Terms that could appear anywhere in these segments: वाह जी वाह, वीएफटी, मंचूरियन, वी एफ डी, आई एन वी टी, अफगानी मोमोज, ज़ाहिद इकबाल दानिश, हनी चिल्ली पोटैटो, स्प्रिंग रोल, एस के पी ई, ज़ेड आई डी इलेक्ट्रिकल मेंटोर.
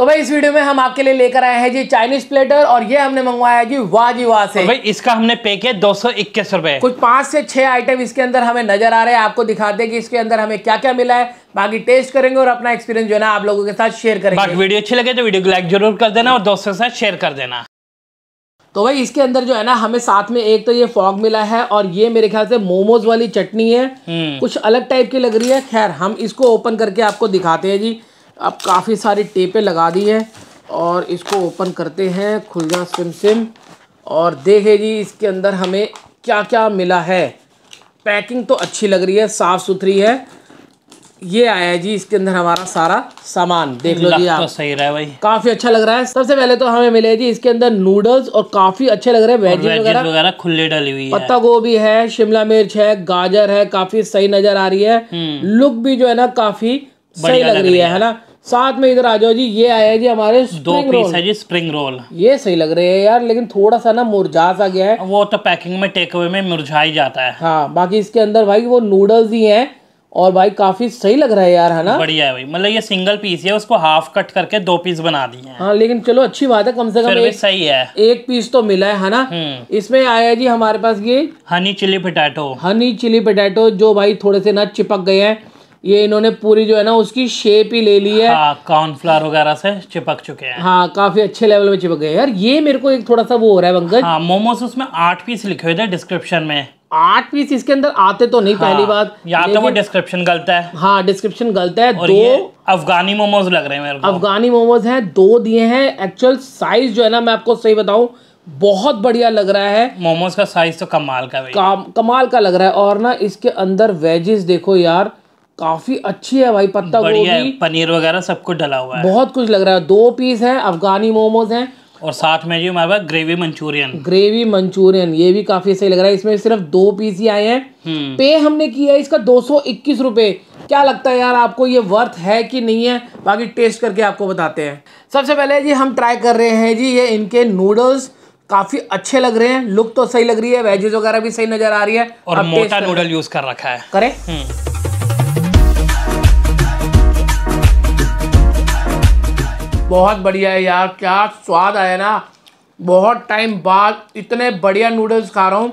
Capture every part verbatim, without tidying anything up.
तो भाई इस वीडियो में हम आपके लिए लेकर आए हैं जी चाइनीज प्लेटर और ये हमने मंगवाया है जी वाह जी वाह से। भाई इसका हमने पैकेज दो सौ इक्कीस रुपए। कुछ पांच से छह आइटम इसके अंदर हमें नजर आ रहे हैं, आपको दिखाते हैं कि इसके अंदर हमें क्या क्या मिला है, बाकी टेस्ट करेंगे और अपना एक्सपीरियंस जो है ना आप लोगों के साथ शेयर करेंगे। बाकी वीडियो अच्छी लगे तो वीडियो को लाइक जरूर कर देना और दोस्तों के साथ शेयर कर देना। तो भाई इसके अंदर जो है ना हमें साथ में एक तो ये फॉग मिला है और ये मेरे ख्याल से मोमोज वाली चटनी है, कुछ अलग टाइप की लग रही है। खैर हम इसको ओपन करके आपको दिखाते हैं जी। अब काफ़ी सारी टेपें लगा दी हैं और इसको ओपन करते हैं, खुल जा सिम सिम, और देखे जी इसके अंदर हमें क्या क्या मिला है। पैकिंग तो अच्छी लग रही है, साफ़ सुथरी है। ये आया है जी इसके अंदर हमारा सारा सामान, देख लो जी आप। तो सही रहा है भाई, काफी अच्छा लग रहा है। सबसे पहले तो हमें मिले जी इसके अंदर नूडल्स और काफी अच्छे लग रहे हैं। वेजीज वगैरह खुले डाली हुई है, पत्ता गोभी है, शिमला मिर्च है, गाजर है, काफी सही नजर आ रही है। लुक भी जो है ना काफी सही लग रही है ना। साथ में इधर आ जाओ जी, ये आया है जी हमारे दो पीस है जी स्प्रिंग रोल। ये सही लग रहे हैं यार, लेकिन थोड़ा सा ना मुरझा सा गया है। वो तो पैकिंग में टेक अवे में मुरझा ही जाता है। हाँ, बाकी इसके अंदर भाई वो नूडल्स ही है और भाई काफी सही लग रहा है यार, है ना। बढ़िया है भाई, मतलब ये सिंगल पीस है, उसको हाफ कट करके दो पीस बना दिए हैं। हाँ, लेकिन चलो अच्छी बात है, कम से कम एक, सही है। एक पीस तो मिला है, है ना। इसमें आया जी हमारे पास ये हनी चिल्ली पोटैटो। हनी चिल्ली पोटैटो जो भाई थोड़े से ना चिपक गए हैं, ये इन्होंने पूरी जो है ना उसकी शेप ही ले ली है। हाँ, कॉर्नफ्लावर वगैरह से चिपक चुके हैं। हाँ, काफी अच्छे लेवल में चिपक गए यार। ये मेरे को एक थोड़ा सा वो हो रहा है पंकज। हाँ, मोमोज उसमें आठ पीस लिखे हुए थे डिस्क्रिप्शन में। आठ पीस इसके अंदर आते तो नहीं। हाँ, पहली बात या तो वो डिस्क्रिप्शन गलत है। हाँ, डिस्क्रिप्शन गलत है। और दो ये अफगानी मोमोज लग रहे हैं मेरे को। अफगानी मोमोज हैं, दो दिए हैं। एक्चुअल साइज जो है ना, मैं आपको सही बताऊं, बहुत बढ़िया लग रहा है। मोमोज का साइज तो कमाल का भाई, का, कमाल का लग रहा है। और ना इसके अंदर वेजेस देखो यार, काफी अच्छी है भाई। पत्ता गोभी, पनीर वगैरह सब कुछ डला हुआ है, बहुत कुछ लग रहा है। दो पीस है अफगानी मोमोज हैं और साथ में जी हमारे पास ग्रेवी मंचूरियन। ग्रेवी मंचूरियन ये भी काफी सही लग रहा है। इसमें सिर्फ दो पीस ही आए हैं। पे हमने किया है इसका दो सौ इक्कीस रुपए। क्या लगता है यार आपको, ये वर्थ है कि नहीं है? बाकी टेस्ट करके आपको बताते हैं। सबसे पहले जी हम ट्राई कर रहे हैं जी ये इनके नूडल्स, काफी अच्छे लग रहे हैं। लुक तो सही लग रही है, वेजेस वगैरह भी सही नजर आ रही है। और मोटा नूडल यूज कर रखा है। करे बहुत बढ़िया है यार, क्या स्वाद आया ना। बहुत टाइम बाद इतने बढ़िया नूडल्स खा रहा हूँ,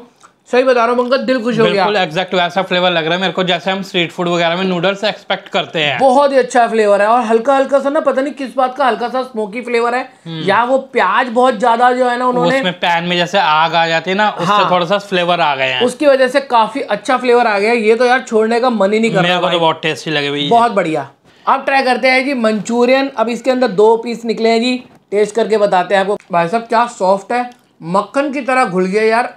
सही बता रहा हूँ पंकज, दिल खुश हो गया। बिल्कुल एग्जैक्ट वैसा फ्लेवर लग रहा है मेरे को जैसे हम स्ट्रीट फूड वगैरह में नूडल्स एक्सपेक्ट करते हैं। बहुत ही अच्छा फ्लेवर है और हल्का हल्का सा ना, पता नहीं किस बात का हल्का सा स्मोकी फ्लेवर है, या वो प्याज बहुत ज्यादा जो है ना उन्होंने उसमें पैन में जैसे आग आ जाती है ना, उससे हाँ, थोड़ा सा फ्लेवर आ गया है, उसकी वजह से काफी अच्छा फ्लेवर आ गया। ये तो यार छोड़ने का मन ही नहीं कर रहा, बहुत टेस्टी लगे भाई, बहुत बढ़िया। अब ट्राई करते हैं जी मंचूरियन। अब इसके अंदर दो पीस निकले हैं जी, टेस्ट करके बताते हैं आपको। भाई साहब क्या सॉफ्ट है, मक्खन की तरह घुल गया यार।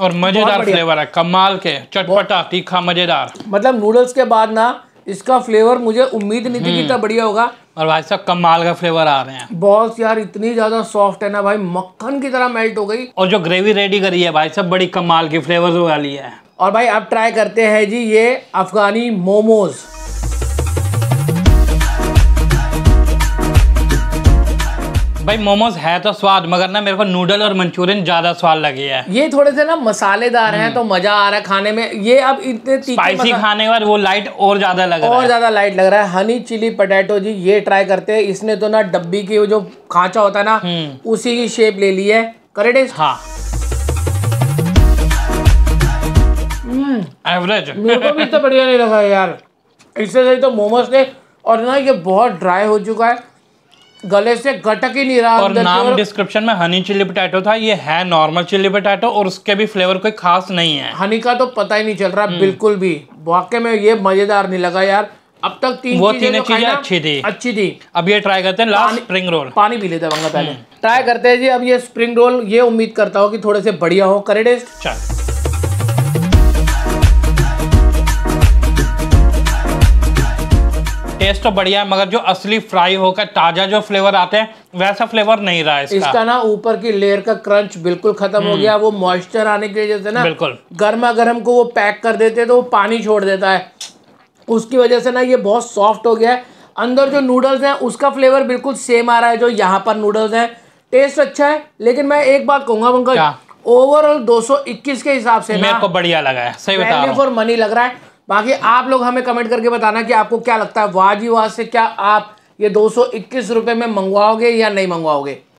और मजेदार फ्लेवर है, कमाल के, चटपटा तीखा मजेदार। मतलब नूडल्स के बाद ना इसका फ्लेवर मुझे उम्मीद नहीं थी कि इतना बढ़िया होगा। और भाई साहब कमाल का फ्लेवर आ रहे हैं बॉस यार, इतनी ज्यादा सॉफ्ट है ना भाई, मक्खन की तरह मेल्ट हो गई। और जो ग्रेवी रेडी करी है भाई साहब, बड़ी कमाल की फ्लेवर वाली है। और भाई अब ट्राई करते हैं जी ये अफगानी मोमोज। भाई मोमोज है तो स्वाद, मगर ना मेरे को नूडल और मंचूरियन ज्यादा स्वाद लगी है। ये थोड़े से ना मसालेदार हैं तो मजा आ रहा है खाने में। ये अब इतने स्पाइसी खाने के बाद वो लाइट और ज्यादा लग रहा है, और ज्यादा लाइट लग रहा है। हनी चिली पोटैटो जी ये ट्राई करते हैं। इसने तो ना डब्बी की जो खांचा होता है ना, उसी की शेप ले ली है। करेक्ट। हाँ, एवरेज, मेरे को भी इतना बढ़िया नहीं लगा यार। इससे सही तो मोमोज थे। और ना ये बहुत ड्राई हो चुका है, गले से गटक ही नहीं रहा। और नाम डिस्क्रिप्शन में हनी चिल्ली पोटैटो था, ये है नॉर्मल चिल्ली पोटैटो और उसके भी फ्लेवर कोई खास नहीं है। हनी का तो पता ही नहीं चल रहा बिल्कुल भी। वाकई में ये मजेदार नहीं लगा यार। अब तक तीन वो तीनों चीजें अच्छी थी, अच्छी थी। अब ये ट्राई करते हैं लास्ट स्प्रिंग रोल। पानी पी लेते हैं पहले। ट्राई करते हैं जी अब ये स्प्रिंग रोल। ये उम्मीद करता हूँ कि थोड़े से बढ़िया हो। करे टेस्ट। टेस्ट तो बढ़िया है, मगर जो असली फ्राई होकर ताजा जो फ्लेवर आते हैं वैसा फ्लेवर नहीं रहा है इसका। इसका ना ऊपर की लेयर का क्रंच बिल्कुल खत्म हो गया। वो मॉइस्चर आने की वजह से ना, बिल्कुल गर्मा गर्म को वो पैक कर देते हैं तो वो पानी छोड़ देता है, उसकी वजह से ना ये बहुत सॉफ्ट हो गया है। अंदर जो नूडल्स हैं उसका फ्लेवर बिल्कुल सेम आ रहा है जो यहाँ पर नूडल्स है। टेस्ट अच्छा है, लेकिन मैं एक बात कहूँगा पंकज, ओवरऑल दो सौ इक्कीस के हिसाब से मेरे को बढ़िया लगा है, सही बता रहा हूं, वैल्यू फॉर मनी लग रहा है। बाकी आप लोग हमें कमेंट करके बताना कि आपको क्या लगता है वाह जी वाह से, क्या आप ये दो सौ इक्कीस रुपये में मंगवाओगे या नहीं मंगवाओगे।